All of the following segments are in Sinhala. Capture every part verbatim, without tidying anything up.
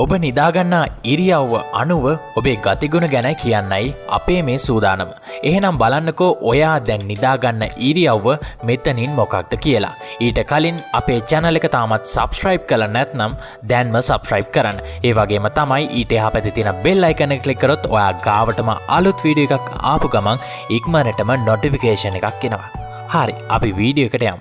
ඔබ නිදාගන්නා ඉරියව්ව අනුව ඔබේ ගතිගුණ ගැන කියන්නයි අපේ මේ සූදානම. එහෙනම් බලන්නකෝ ඔයා දැන් නිදාගන්න ඉරියව්ව මෙතනින් මොකක්ද කියලා. ඊට කලින් අපේ channel එක තාමත් subscribe කරලා නැත්නම් දැන්ම subscribe කරන්න. ඒ වගේම තමයි ඊට එහා පැත්තේ තියෙන bell icon එක click කරොත් ඔයා ගාවටම අලුත් වීඩියෝ එකක් ආපු ගමන් ඉක්මනටම notification එකක් එනවා. හරි, අපි වීඩියෝ එකට යමු.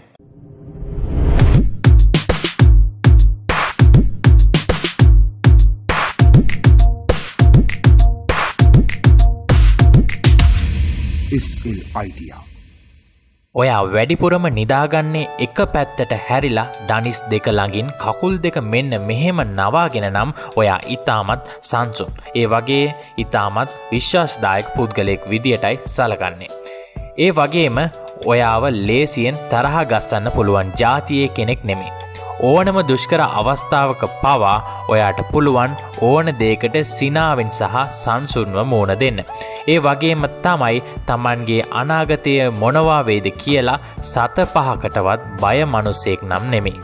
ඔයා වැඩිපුරම නිදාගන්නේ එක පැත්තට හැරිලා ධනිස් දෙක ළඟින් කකුල් දෙක මෙන්න මෙහෙම නවාගෙන නම් ඔයා ඊටමත් සංසුන්. ඒ වගේ ඊටමත් විශ්වාසදායක පුද්ගලෙක් විදියටයි සැලකන්නේ. ඒ වගේම ඔයාව ලේසියෙන් තරහ ගස්සන්න පුළුවන් જાතියේ කෙනෙක් නෙමෙයි. ඕනම දුෂ්කර අවස්ථාවක පවා ඔයාට පුළුවන් ඕන දෙයකට සිනාවෙන් සහ සංසුන්ව මුණ දෙන්න. ඒ වගේම තමයි Tamanගේ අනාගතය මොනවා වේද කියලා සත පහකටවත් බය මිනිසෙක් නම් නෙමෙයි.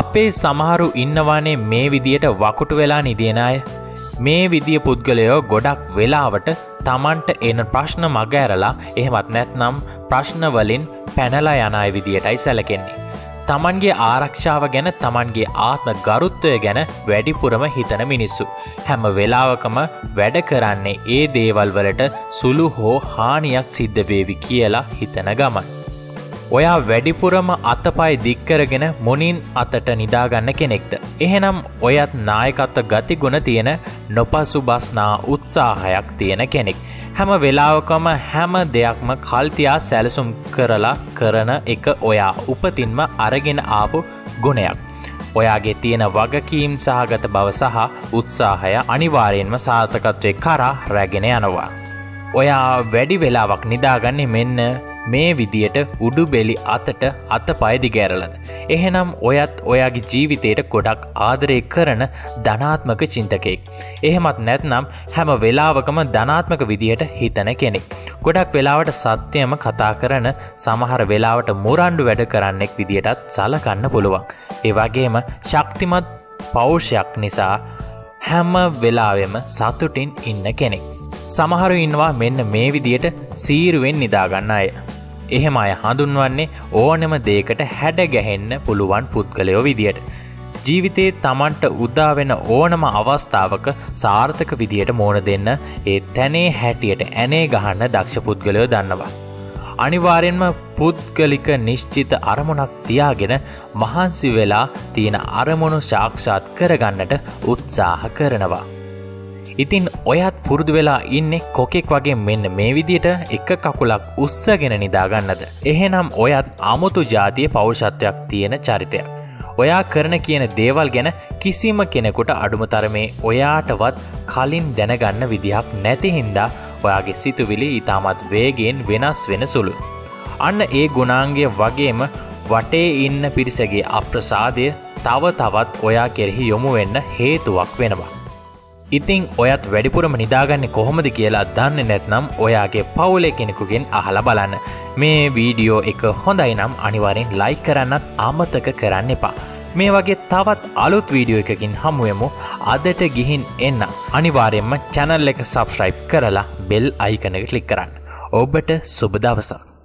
අපේ සමහරු ඉන්නවානේ මේ විදියට වකුටු වෙලා නිදින අය. මේ විදිය පුද්ගලයෝ ගොඩක් වෙලාවට Tamanට එන ප්‍රශ්න මග ඇරලා එහෙමත් නැත්නම් ප්‍රශ්න වලින් පැනලා යන අය විදියටයි සැලකෙන්නේ. තමන්ගේ ආරක්ෂාව ගැන තමන්ගේ ආත්ම ගරුත්වය ගැන වැඩිපුරම හිතන මිනිස්සු. හැම වෙලාවකම වැඩ කරන්නේ ඒ දේවල් වලට සුළු හෝ හානියක් සිද්ධ වේවි කියලා හිතන ගමන්. ඔයා වැඩිපුරම අතපය දික් කරගෙන මොනින් අතට නිදා ගන්න කෙනෙක්ද? එහෙනම් ඔයත් නායකත්ව ගතිගුණ තියෙන නොපසුබස්නා උත්සාහයක් තියෙන කෙනෙක්. හැම වෙලාවකම හැම දෙයක්ම කල්තියා සැලසුම් කරලා කරන එක ඔයා උපතින්ම අරගෙන ආපු ගුණයක්. ඔයාගේ තියෙන වගකීම් සහගත බව සහ උත්සාහය අනිවාර්යෙන්ම සාර්ථකත්වයේ කරා රැගෙන යනවා. ඔයා වැඩි වෙලාවක් නිදාගන්නේ මෙන්න මේ විදියට උඩු බෙලි අතට අතපය දිගෑරලා. එහෙනම් ඔයත් ඔයාගේ ජීවිතයට ගොඩක් ආදරය කරන ධනාත්මක චින්තකයෙක්. එහෙමත් නැත්නම් හැම වෙලාවකම ධනාත්මක විදියට හිතන කෙනෙක්. ගොඩක් වෙලාවට සත්‍යම කතා කරන, සමහර වෙලාවට මුරණ්ඩු වැඩ කරන්නෙක් විදියටත් සලකන්න පුළුවන්. ඒ වගේම ශක්තිමත් පෞෂයක් නිසා හැම වෙලාවෙම සතුටින් ඉන්න කෙනෙක්. සමහරු ඉන්නවා මෙන්න මේ විදියට සීරුවෙන් නිදා ගන්න අය. එහෙම අය හඳුන්වන්නේ ඕනම දෙයකට හැඩ ගැහෙන්න පුළුවන් පුද්ගලයෝ විදියට. ජීවිතේ Tamanට උදා වෙන ඕනම අවස්ථාවක සාර්ථක විදියට මෝන දෙන්න ඒ තැනේ හැටියට ඇනේ ගහන දක්ෂ පුද්ගලයෝ දන්නවා. අනිවාර්යෙන්ම පුද්ගලික නිශ්චිත අරමුණක් තියාගෙන මහන්සි වෙලා තියෙන අරමුණු සාක්ෂාත් කරගන්නට උත්සාහ කරනවා. ඉතින් ඔයත් පුරුදු වෙලා ඉන්නේ කොකෙක් වගේ මෙන්න මේ විදියට එක කකුලක් උස්සගෙන නිදා ගන්නද? එහෙනම් ඔයත් අමුතු જાතිය පෞරුෂත්වයක් තියෙන චරිතයක්. ඔයා කරන කියන දේවල් ගැන කිසිම කෙනෙකුට අඩුම තරමේ ඔයාටවත් කලින් දැනගන්න විදිහක් නැති හින්දා ඔයාගේ සිතුවිලි ඊටමත් වේගයෙන් වෙනස් වෙන සුළු. අන්න ඒ ගුණාංගය වගේම වටේ ඉන්න පිරිසගේ අප්‍රසාදය තව තවත් ඔයා කෙරෙහි යොමු වෙන්න හේතුවක් වෙනවා. ඉතින් ඔයත් වැඩිපුරම නිදාගන්නේ කොහොමද කියලා දන්නේ නැත්නම් ඔයාගේ පවුලේ කෙනෙකුගෙන් අහලා බලන්න. මේ වීඩියෝ එක හොඳයි නම් අනිවාර්යෙන් ලයික් කරන්නත් අමතක කරන්න එපා. මේ වගේ තවත් අලුත් වීඩියෝ එකකින් හමු වෙමු. අදට ගිහින් එන්න අනිවාර්යෙන්ම channel එක subscribe කරලා bell icon එක click කරන්න. ඔබට සුබ දවසක්.